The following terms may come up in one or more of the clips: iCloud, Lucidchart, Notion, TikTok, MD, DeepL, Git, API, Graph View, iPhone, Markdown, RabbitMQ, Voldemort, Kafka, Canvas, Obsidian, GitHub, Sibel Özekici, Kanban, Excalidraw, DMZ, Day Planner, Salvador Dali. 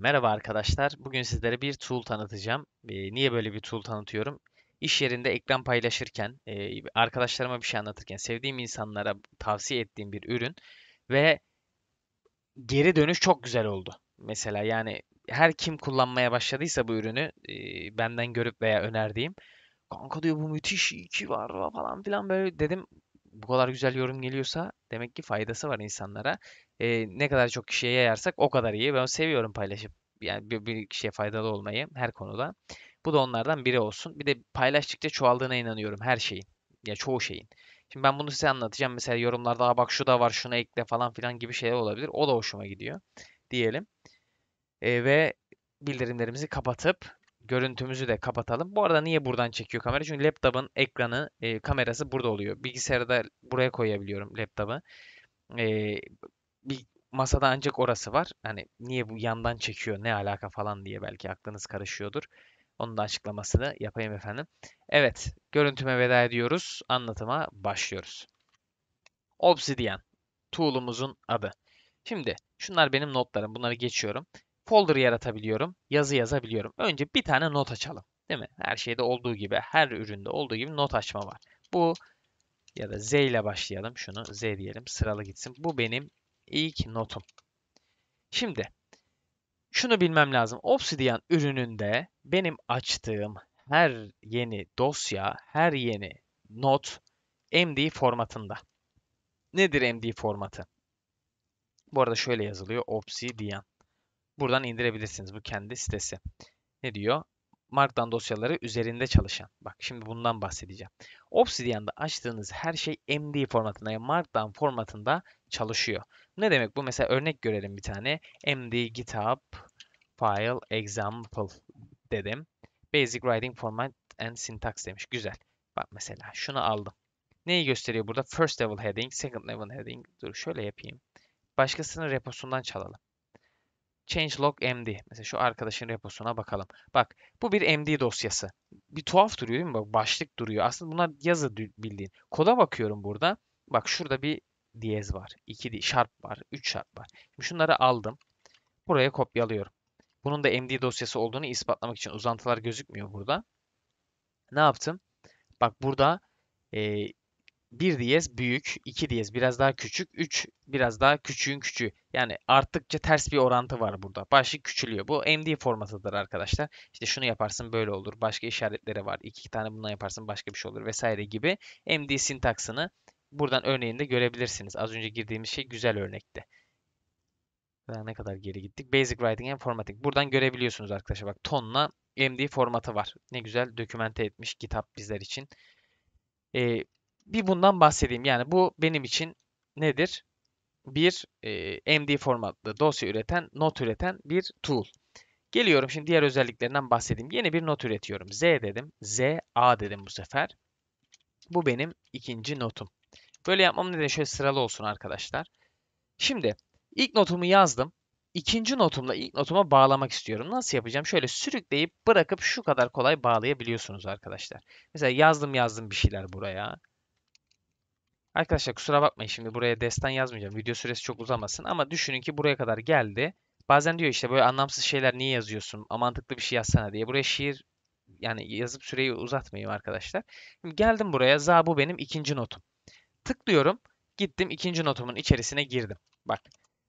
Merhaba arkadaşlar. Bugün sizlere bir tool tanıtacağım. Niye böyle bir tool tanıtıyorum? İş yerinde ekran paylaşırken, arkadaşlarıma bir şey anlatırken, sevdiğim insanlara tavsiye ettiğim bir ürün ve geri dönüş çok güzel oldu. Mesela yani her kim kullanmaya başladıysa bu ürünü benden görüp veya önerdiğim, kanka diyor bu müthiş, iyi ki var falan filan böyle dedim. Bu kadar güzel yorum geliyorsa demek ki faydası var insanlara. Ne kadar çok kişiye yayarsak o kadar iyi. Ben seviyorum paylaşıp yani bir kişiye faydalı olmayı her konuda. Bu da onlardan biri olsun. Bir de paylaştıkça çoğaldığına inanıyorum her şeyin. Ya çoğu şeyin. Şimdi ben bunu size anlatacağım. Mesela yorumlarda bak şu da var, şunu ekle falan filan gibi şeyler olabilir. O da hoşuma gidiyor diyelim. Ve bildirimlerimizi kapatıp görüntümüzü de kapatalım. Bu arada niye buradan çekiyor kamera? Çünkü laptop'un ekranı, kamerası burada oluyor. Bilgisayarda buraya koyabiliyorum laptop'u. Bir masada ancak orası var. Hani niye bu yandan çekiyor, ne alaka falan diye belki aklınız karışıyordur. Onun da açıklamasını yapayım efendim. Evet, görüntüme veda ediyoruz. Anlatıma başlıyoruz. Obsidian tool'umuzun adı. Şimdi şunlar benim notlarım. Bunları geçiyorum. Folder yaratabiliyorum, yazı yazabiliyorum. Önce bir tane not açalım, değil mi? Her şeyde olduğu gibi, her üründe olduğu gibi not açma var. Bu ya da Z ile başlayalım. Şunu Z diyelim, sıralı gitsin. Bu benim ilk notum. Şimdi şunu bilmem lazım. Obsidian ürününde benim açtığım her yeni dosya, her yeni not MD formatında. Nedir MD formatı? Bu arada şöyle yazılıyor. Obsidian. Buradan indirebilirsiniz. Bu kendi sitesi. Ne diyor? Markdown dosyaları üzerinde çalışan. Bak şimdi bundan bahsedeceğim. Obsidian'da açtığınız her şey MD formatında ya Markdown formatında çalışıyor. Ne demek bu? Mesela örnek görelim bir tane. MD GitHub File Example dedim. Basic Writing Format and Syntax demiş. Güzel. Bak mesela şunu aldım. Neyi gösteriyor burada? First Level Heading, Second Level Heading. Dur şöyle yapayım. Başkasının reposundan çalalım. Changelog MD. Mesela şu arkadaşın reposuna bakalım. Bak bu bir MD dosyası. Bir tuhaf duruyor değil mi? Bak başlık duruyor. Aslında bunlar yazı bildiğin. Koda bakıyorum burada. Bak şurada bir diyez var. 2 şarp var. 3 şarp var. Şimdi şunları aldım. Buraya kopyalıyorum. Bunun da MD dosyası olduğunu ispatlamak için uzantılar gözükmüyor burada. Ne yaptım? Bak burada bir diyez büyük, 2 diyez biraz daha küçük, 3 biraz daha küçüğün küçüğü. Yani arttıkça ters bir orantı var burada. Başlık küçülüyor. Bu MD formatıdır arkadaşlar. İşte şunu yaparsın böyle olur. Başka işaretleri var. 2 tane bundan yaparsın başka bir şey olur vesaire gibi. MD sintaksını buradan örneğinde görebilirsiniz. Az önce girdiğimiz şey güzel örnekti. Daha ne kadar geri gittik? Basic Writing and Formatting. Buradan görebiliyorsunuz arkadaşlar. Bak tonla MD formatı var. Ne güzel dokümente etmiş GitHub bizler için. Bir bundan bahsedeyim. Yani bu benim için nedir? Bir MD formatlı dosya üreten, not üreten bir tool. Geliyorum şimdi diğer özelliklerinden bahsedeyim. Yeni bir not üretiyorum. Z dedim. Z, A dedim bu sefer. Bu benim ikinci notum. Böyle yapmam nedeni şöyle sıralı olsun arkadaşlar. Şimdi ilk notumu yazdım. İkinci notumla ilk notuma bağlamak istiyorum. Nasıl yapacağım? Şöyle sürükleyip bırakıp şu kadar kolay bağlayabiliyorsunuz arkadaşlar. Mesela yazdım bir şeyler buraya. Arkadaşlar kusura bakmayın şimdi buraya destan yazmayacağım. Video süresi çok uzamasın ama düşünün ki buraya kadar geldi. Bazen diyor işte böyle anlamsız şeyler niye yazıyorsun? Mantıklı bir şey yazsana diye. Buraya şiir yani yazıp süreyi uzatmayayım arkadaşlar. Şimdi geldim buraya. Za bu benim ikinci notum. Tıklıyorum. Gittim ikinci notumun içerisine girdim. Bak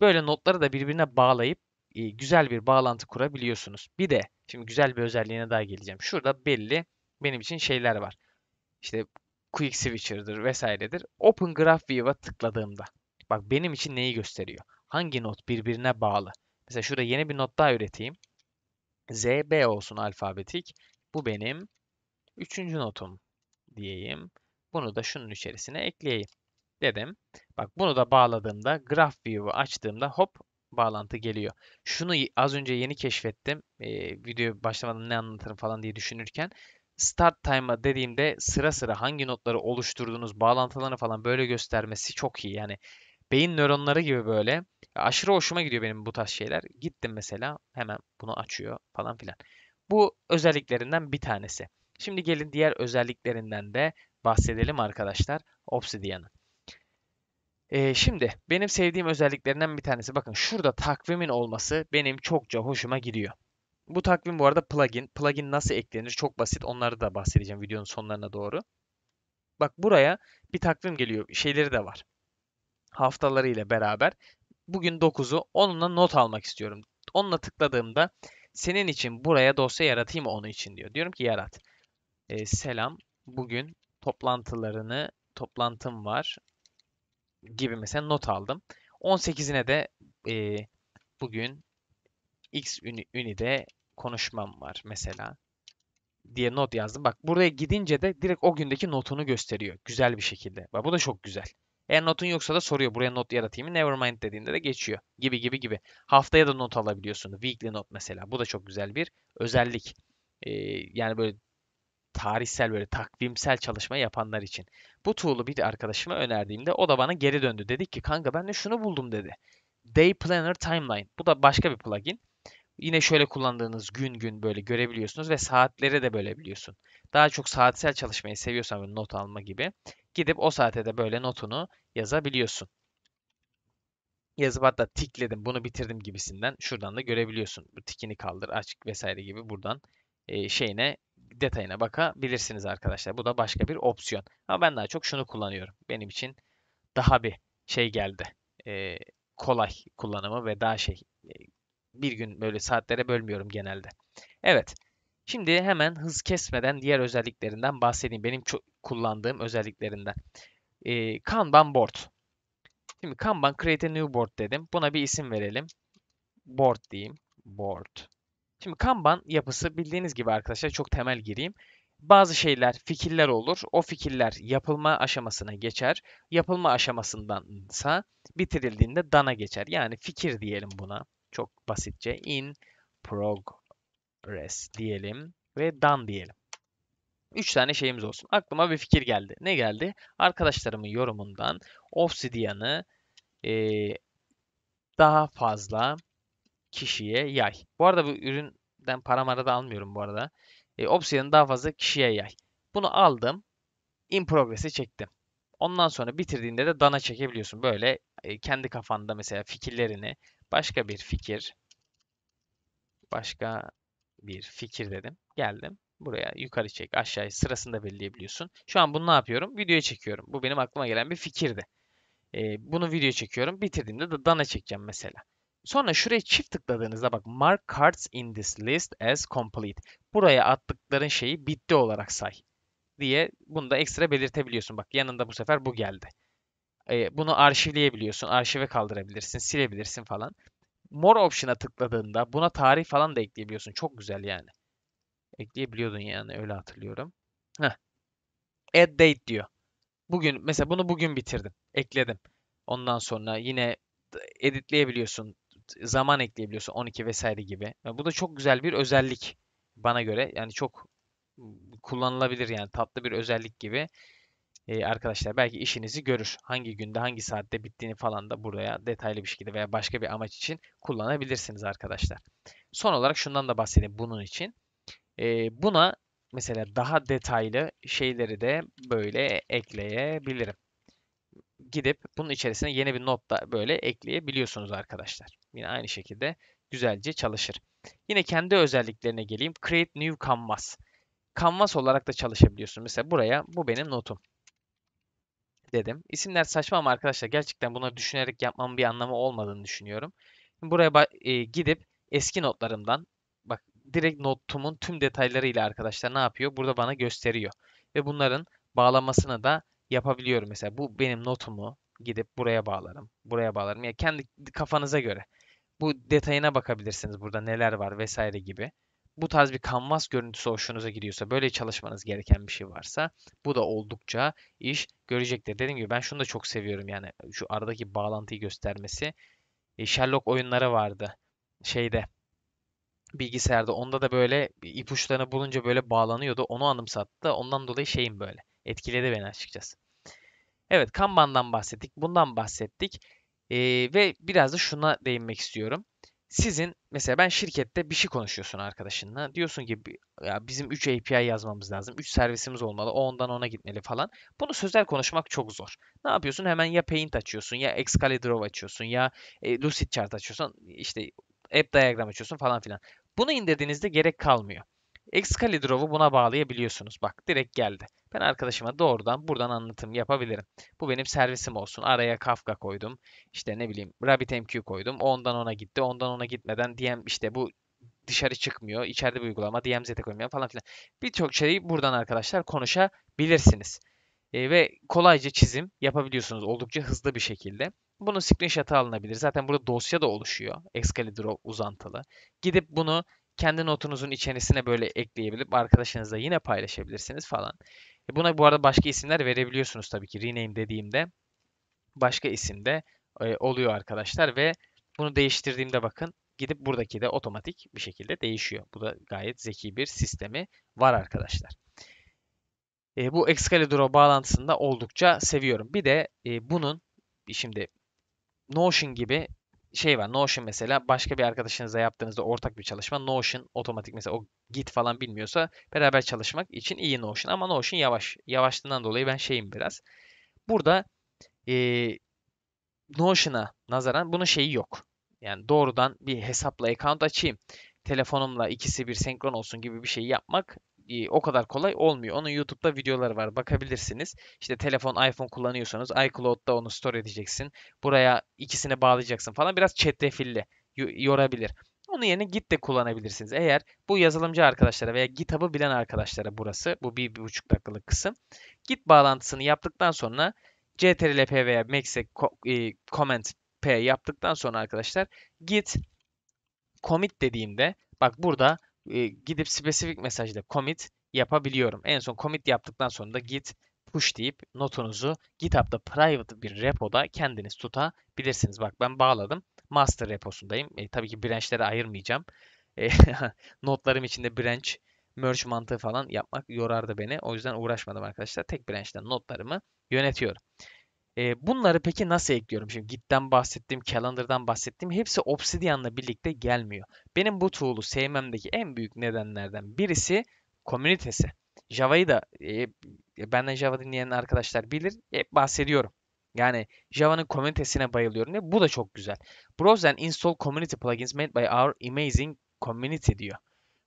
böyle notları da birbirine bağlayıp güzel bir bağlantı kurabiliyorsunuz. Bir de şimdi güzel bir özelliğine daha geleceğim. Şurada belli benim için şeyler var. İşte Quick Switcher'dır vesairedir. Open Graph View'a tıkladığımda bak benim için neyi gösteriyor? Hangi not birbirine bağlı? Mesela şurada yeni bir not daha üreteyim. ZB olsun alfabetik. Bu benim 3. notum diyeyim. Bunu da şunun içerisine ekleyeyim dedim. Bak bunu da bağladığımda Graph View'u açtığımda hop bağlantı geliyor. Şunu az önce yeni keşfettim. Videoya başlamadan ne anlatırım falan diye düşünürken Start Time'a dediğimde sıra hangi notları oluşturduğunuz, bağlantılarını falan böyle göstermesi çok iyi. Yani beyin nöronları gibi böyle. Aşırı hoşuma gidiyor benim bu tarz şeyler. Gittim mesela hemen bunu açıyor falan filan. Bu özelliklerinden bir tanesi. Şimdi gelin diğer özelliklerinden de bahsedelim arkadaşlar Obsidian'ın. Şimdi benim sevdiğim özelliklerinden bir tanesi, bakın şurada takvimin olması benim çokça hoşuma gidiyor. Bu takvim bu arada plugin. Plugin nasıl eklenir? Çok basit. Onları da bahsedeceğim videonun sonlarına doğru. Bak buraya bir takvim geliyor. Şeyleri de var. Haftalarıyla beraber. Bugün 9'u, onunla not almak istiyorum. Onunla tıkladığımda senin için buraya dosya yaratayım mı onun için diyor. Diyorum ki yarat. Selam. Bugün toplantım var gibi mesela not aldım. 18'ine de bugün X ünide konuşmam var mesela diye not yazdım. Bak buraya gidince de direkt o gündeki notunu gösteriyor. Güzel bir şekilde. Bak bu da çok güzel. Eğer notun yoksa da soruyor. Buraya not yaratayım mı? Nevermind dediğinde de geçiyor. Gibi gibi gibi. Haftaya da not alabiliyorsun. Weekly not mesela. Bu da çok güzel bir özellik. Yani böyle tarihsel, böyle takvimsel çalışma yapanlar için. Bu tool'u bir arkadaşıma önerdiğimde o da bana geri döndü. Dedik ki kanka ben de şunu buldum dedi. Day Planner Timeline. Bu da başka bir plugin. Yine şöyle kullandığınız gün gün böyle görebiliyorsunuz ve saatlere de bölebiliyorsun. Daha çok saatsel çalışmayı seviyorsan böyle not alma gibi. Gidip o saate de böyle notunu yazabiliyorsun. Yazıp hatta tikledim, bunu bitirdim gibisinden. Şuradan da görebiliyorsun. Bu tikini kaldır, aç vesaire gibi buradan şeyine, detayına bakabilirsiniz arkadaşlar. Bu da başka bir opsiyon. Ama ben daha çok şunu kullanıyorum. Benim için daha bir şey geldi. Kolay kullanımı ve daha şey... Bir gün böyle saatlere bölmüyorum genelde. Evet. Şimdi hemen hız kesmeden diğer özelliklerinden bahsedeyim. Benim çok kullandığım özelliklerinden. Kanban board. Şimdi Kanban create a new board dedim. Buna bir isim verelim. Board diyeyim. Board. Şimdi Kanban yapısı bildiğiniz gibi arkadaşlar, çok temel gireyim. Bazı şeyler, fikirler olur. O fikirler yapılma aşamasına geçer. Yapılma aşamasındansa bitirildiğinde done'a geçer. Yani fikir diyelim buna. Çok basitçe in progress diyelim ve done diyelim. 3 tane şeyimiz olsun. Aklıma bir fikir geldi. Ne geldi? Arkadaşlarımın yorumundan Obsidian'ı daha fazla kişiye yay. Bu arada bu üründen para da almıyorum bu arada. Obsidian'ı daha fazla kişiye yay. Bunu aldım. In progress'i çektim. Ondan sonra bitirdiğinde de done'a çekebiliyorsun. Böyle kendi kafanda mesela fikirlerini. Başka bir fikir dedim. Geldim. Buraya yukarı çek, aşağıya sırasında belirleyebiliyorsun. Şu an bunu ne yapıyorum? Videoya çekiyorum. Bu benim aklıma gelen bir fikirdi. Bunu videoya çekiyorum. Bitirdiğimde de done'a çekeceğim mesela. Sonra şuraya çift tıkladığınızda bak. Mark cards in this list as complete. Buraya attıkların şeyi bitti olarak say diye bunu da ekstra belirtebiliyorsun. Bak yanında bu sefer bu geldi. Bunu arşivleyebiliyorsun, arşive kaldırabilirsin, silebilirsin falan. More option'a tıkladığında buna tarih falan da ekleyebiliyorsun. Çok güzel yani. Ekleyebiliyordun yani, öyle hatırlıyorum. Heh. Add date diyor. Bugün mesela, bunu bugün bitirdim. Ekledim. Ondan sonra yine editleyebiliyorsun. Zaman ekleyebiliyorsun, 12 vesaire gibi. Yani bu da çok güzel bir özellik bana göre. Yani çok kullanılabilir yani, tatlı bir özellik gibi. Arkadaşlar belki işinizi görür. Hangi günde, hangi saatte bittiğini falan da buraya detaylı bir şekilde veya başka bir amaç için kullanabilirsiniz arkadaşlar. Son olarak şundan da bahsedeyim bunun için. Buna mesela daha detaylı şeyleri de böyle ekleyebilirim. Gidip bunun içerisine yeni bir not da böyle ekleyebiliyorsunuz arkadaşlar. Yine aynı şekilde güzelce çalışır. Yine kendi özelliklerine geleyim. Create new canvas. Canvas olarak da çalışabiliyorsunuz. Mesela buraya bu benim notum dedim. İsimler saçma ama arkadaşlar gerçekten bunları düşünerek yapmamın bir anlamı olmadığını düşünüyorum. Buraya gidip eski notlarımdan bak direkt notumun tüm detaylarıyla arkadaşlar ne yapıyor? Burada bana gösteriyor. Ve bunların bağlamasını da yapabiliyorum. Mesela bu benim notumu gidip buraya bağlarım. Buraya bağlarım. Yani kendi kafanıza göre. Bu detayına bakabilirsiniz. Burada neler var vesaire gibi. Bu tarz bir kanvas görüntüsü hoşunuza gidiyorsa, böyle çalışmanız gereken bir şey varsa bu da oldukça iş görecektir. Dediğim gibi ben şunu da çok seviyorum yani, şu aradaki bağlantıyı göstermesi. Sherlock oyunları vardı şeyde, bilgisayarda, onda da böyle ipuçlarını bulunca böyle bağlanıyordu. Onu anımsattı. Ondan dolayı şeyim böyle etkiledi beni açıkçası. Evet, Kanban'dan bahsettik. Bundan bahsettik. Ve biraz da şuna değinmek istiyorum. Sizin mesela ben şirkette bir şey konuşuyorsun arkadaşınla. Diyorsun ki ya bizim 3 API yazmamız lazım. 3 servisimiz olmalı. O ondan ona gitmeli falan. Bunu sözel konuşmak çok zor. Ne yapıyorsun? Hemen ya Paint açıyorsun ya Excalidraw açıyorsun ya Lucidchart açıyorsun. İşte App Diagram açıyorsun falan filan. Bunu indirdiğinizde gerek kalmıyor. Excalidraw'u buna bağlayabiliyorsunuz. Bak direkt geldi. Ben arkadaşıma doğrudan buradan anlatım yapabilirim. Bu benim servisim olsun. Araya Kafka koydum. İşte ne bileyim RabbitMQ koydum. Ondan ona gitti. Ondan ona gitmeden DM işte bu dışarı çıkmıyor. İçeride bir uygulama. DMZ'e koymuyor falan filan. Birçok şeyi buradan arkadaşlar konuşabilirsiniz. Ve kolayca çizim yapabiliyorsunuz. Oldukça hızlı bir şekilde. Bunun screenshot'ı alınabilir. Zaten burada dosya da oluşuyor. Excalidraw uzantılı. Gidip bunu kendi notunuzun içerisine böyle ekleyebilip arkadaşınızla yine paylaşabilirsiniz falan. Buna bu arada başka isimler verebiliyorsunuz tabii ki. Rename dediğimde başka isim de oluyor arkadaşlar ve bunu değiştirdiğimde bakın gidip buradaki de otomatik bir şekilde değişiyor. Bu da gayet zeki bir sistemi var arkadaşlar. Bu Excalidraw bağlantısını da oldukça seviyorum. Bir de bunun şimdi Notion gibi şey var. Notion mesela başka bir arkadaşınızla yaptığınızda ortak bir çalışma. Notion otomatik mesela o Git falan bilmiyorsa beraber çalışmak için iyi Notion. Ama Notion yavaş. Yavaşlığından dolayı ben şeyim biraz. Burada Notion'a nazaran bunun şeyi yok. Yani doğrudan bir hesapla account açayım. Telefonumla ikisi bir senkron olsun gibi bir şey yapmak o kadar kolay olmuyor. Onun YouTube'da videoları var. Bakabilirsiniz. İşte telefon, iPhone kullanıyorsanız iCloud'da onu store edeceksin. Buraya ikisini bağlayacaksın falan. Biraz çetrefilli yorabilir. Onun yerine Git de kullanabilirsiniz. Eğer bu yazılımcı arkadaşlara veya GitHub'ı bilen arkadaşlara burası. Bu 1,5 dakikalık kısım. Git bağlantısını yaptıktan sonra CTRL-P veya Max'e Command-P yaptıktan sonra arkadaşlar Git commit dediğimde bak burada gidip spesifik mesajla commit yapabiliyorum. En son commit yaptıktan sonra da git push deyip notunuzu GitHub'da private bir repoda kendiniz tutabilirsiniz. Bak ben bağladım. Master reposundayım. Tabii ki branch'lere ayırmayacağım. Notlarım içinde branch, merge mantığı falan yapmak yorardı beni. O yüzden uğraşmadım arkadaşlar. Tek branch'ten notlarımı yönetiyorum. Bunları peki nasıl ekliyorum? Şimdi Git'ten bahsettiğim, Calendar'dan bahsettiğim hepsi Obsidian'la birlikte gelmiyor. Benim bu tool'u sevmemdeki en büyük nedenlerden birisi komünitesi. Java'yı da benden Java dinleyen arkadaşlar bilir. Bahsediyorum. Yani Java'nın komünitesine bayılıyorum. Bu da çok güzel. Browse and install community plugins made by our amazing community diyor.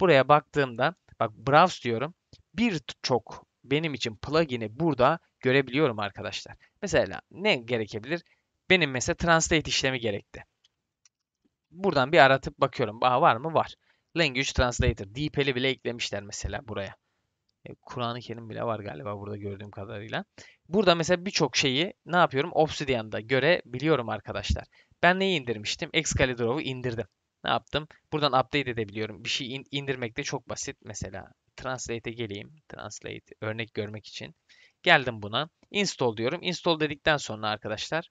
Buraya baktığımda bak browse diyorum. Birçok benim için plugin'i burada görebiliyorum arkadaşlar. Mesela ne gerekebilir? Benim mesela translate işlemi gerekti. Buradan bir aratıp bakıyorum. Aha, var mı? Var. Language Translator. DeepL'i bile eklemişler mesela buraya. Kur'an-ı Kerim bile var galiba burada gördüğüm kadarıyla. Burada mesela birçok şeyi ne yapıyorum? Obsidian'da görebiliyorum arkadaşlar. Ben neyi indirmiştim? Excalidraw'u indirdim. Ne yaptım? Buradan update edebiliyorum. Bir şey indirmek de çok basit. Mesela Translate'e geleyim. Translate örnek görmek için. Geldim buna. Install diyorum. Install dedikten sonra arkadaşlar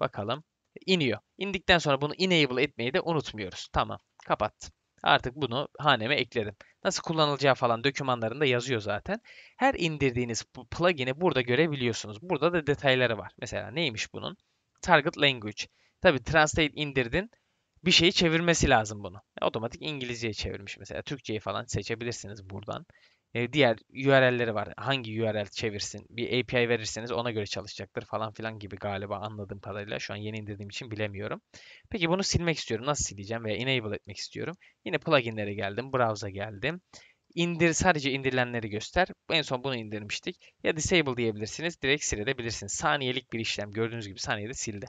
bakalım iniyor. İndikten sonra bunu enable etmeyi de unutmuyoruz. Tamam. Kapattım. Artık bunu haneme ekledim. Nasıl kullanılacağı falan dokümanlarında yazıyor zaten. Her indirdiğiniz plugin'i burada görebiliyorsunuz. Burada da detayları var. Mesela neymiş bunun? Target language. Tabii translate indirdin. Bir şeyi çevirmesi lazım bunu. Otomatik İngilizce'ye çevirmiş mesela. Türkçe'yi falan seçebilirsiniz buradan. Diğer URL'leri var. Hangi URL çevirsin? Bir API verirseniz ona göre çalışacaktır falan filan gibi galiba anladığım kadarıyla. Şu an yeni indirdiğim için bilemiyorum. Peki bunu silmek istiyorum. Nasıl sileceğim veya enable etmek istiyorum? Yine pluginlere geldim. Browse'a geldim. İndir, sadece indirilenleri göster. En son bunu indirmiştik. Ya disable diyebilirsiniz. Direkt silebilirsiniz. Saniyelik bir işlem. Gördüğünüz gibi saniyede sildi.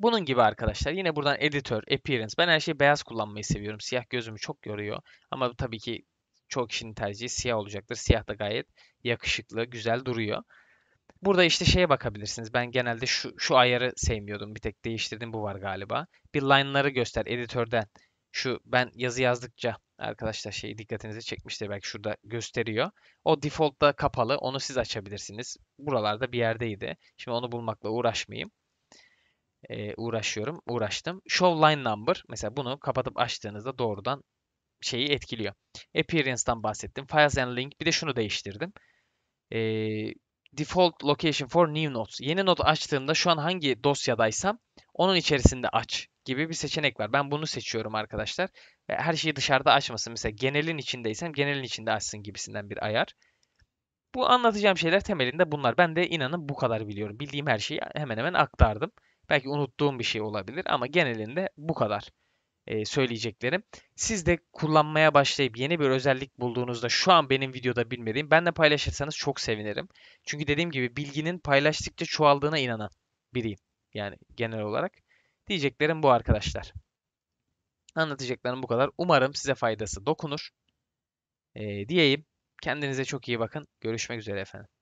Bunun gibi arkadaşlar yine buradan editor, appearance. Ben her şeyi beyaz kullanmayı seviyorum. Siyah gözümü çok yoruyor. Ama tabii ki çoğu kişinin tercihi siyah olacaktır. Siyah da gayet yakışıklı, güzel duruyor. Burada işte şeye bakabilirsiniz. Ben genelde şu ayarı sevmiyordum. Bir tek değiştirdim bu var galiba. Bir line'ları göster editörden. Şu ben yazı yazdıkça arkadaşlar şey dikkatinizi çekmiştir. Belki şurada gösteriyor. O default'ta kapalı. Onu siz açabilirsiniz. Buralarda bir yerdeydi. Şimdi onu bulmakla uğraşmayayım. Uğraştım. Show line number. Mesela bunu kapatıp açtığınızda doğrudan şeyi etkiliyor. Appearance'dan bahsettim. Files and link. Bir de şunu değiştirdim. Default location for new notes. Yeni not açtığımda şu an hangi dosyadaysam onun içerisinde aç gibi bir seçenek var. Ben bunu seçiyorum arkadaşlar. Her şeyi dışarıda açmasın. Mesela genelin içindeysem genelin içinde açsın gibisinden bir ayar. Bu anlatacağım şeyler temelinde bunlar. Ben de inanın bu kadar biliyorum. Bildiğim her şeyi hemen hemen aktardım. Belki unuttuğum bir şey olabilir ama genelinde bu kadar söyleyeceklerim. Siz de kullanmaya başlayıp yeni bir özellik bulduğunuzda şu an benim videoda bilmediğim benimle paylaşırsanız çok sevinirim. Çünkü dediğim gibi bilginin paylaştıkça çoğaldığına inanan biriyim. Yani genel olarak diyeceklerim bu arkadaşlar. Anlatacaklarım bu kadar. Umarım size faydası dokunur diyeyim. Kendinize çok iyi bakın. Görüşmek üzere efendim.